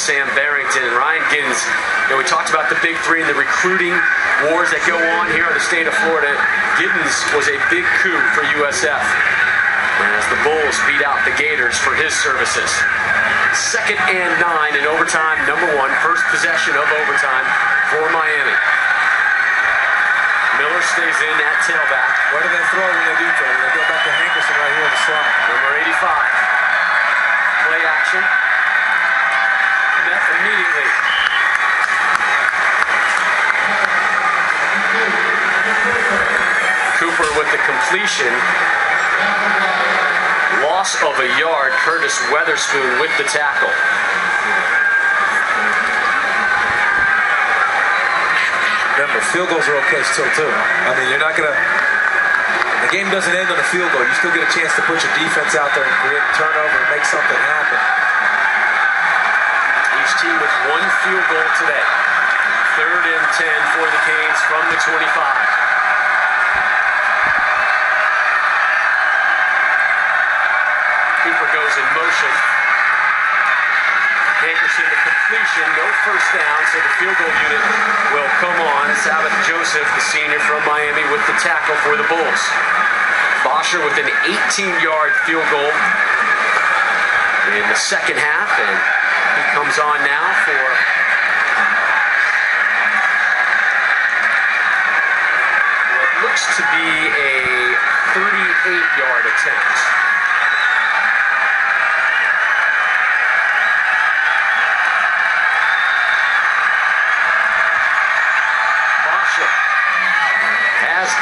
Sam Barrington and Ryan Giddens. You know, we talked about the big three and the recruiting wars that go on here in the state of Florida. Giddens was a big coup for USF as the Bulls beat out the Gators for his services. 2nd and 9 in overtime, number 1, first possession of overtime for Miami. Miller stays in at tailback. Where do they throw when they do throw? They go back to Hankerson right here in the slot. Number 85. Play action. Meth immediately. Cooper with the completion. Loss of a yard, Curtis Weatherspoon with the tackle. Remember, field goals are okay still too. I mean, you're not gonna, the game doesn't end on a field goal. You still get a chance to put your defense out there and create a turnover and make something happen. Each team with 1 field goal today. 3rd and 10 for the Canes from the 25. Goes in motion. Anderson to completion, no first down, so the field goal unit will come on. Sabbath Joseph, the senior from Miami, with the tackle for the Bulls. Bosher with an 18-yard field goal in the second half, and he comes on now for what looks to be a 38-yard attempt.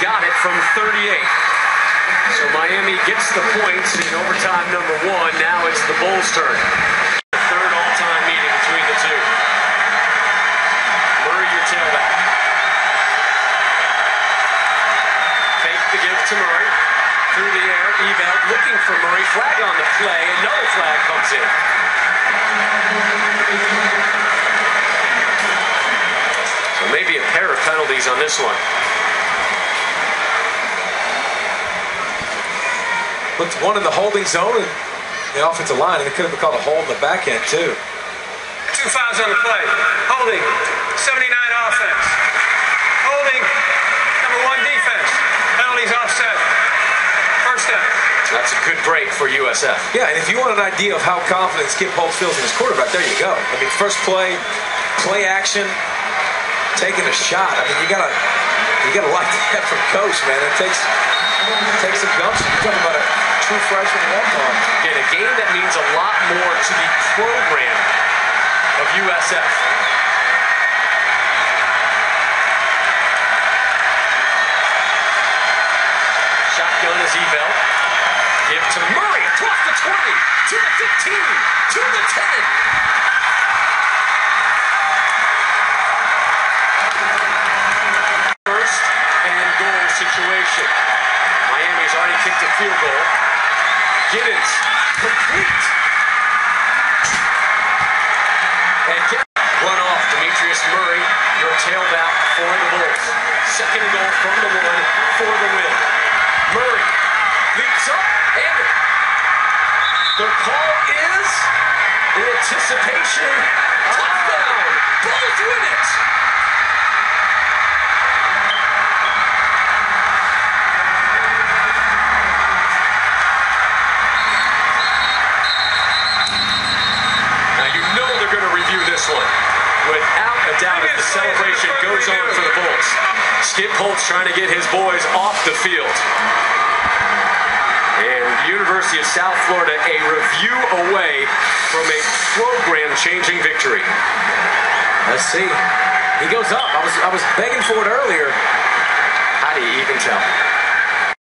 Got it from 38. So Miami gets the points in overtime number 1. Now it's the Bulls' turn. The 3rd all-time meeting between the two. Murray, your tailback. Fake the give to Murray. Through the air, Ebelt looking for Murray. Flag on the play. Another flag comes in. So maybe a pair of penalties on this one. Looked one in the holding zone and the offensive line, and it could have been called a hold in the back end, too. 2 fouls on the play. Holding, 79 offense. Holding, number 1 defense. Penalties offset. First down. That's a good break for USF. Yeah, and if you want an idea of how confident Skip Holtz feels in his quarterback, there you go. I mean, first play, play action, taking a shot. I mean, you gotta like that from coach, man. It takes some gumption. You're talking about a true freshman walk-on. In a game that means a lot more to the program of USF. Shotgun is Ebelt. Give to Murray. Across the 20, to the 15, to the 10. Kicked a field goal. Giddens complete. And run off. Demetrius Murray, your tailback for the Bulls. 2nd and goal from the 1 for the win. Murray leaps up and the call is in anticipation. Touchdown. Bulls win it. Celebration goes on for the Bulls. Skip Holtz trying to get his boys off the field. And University of South Florida a review away from a program-changing victory. Let's see. He goes up. I was begging for it earlier. How do you even tell?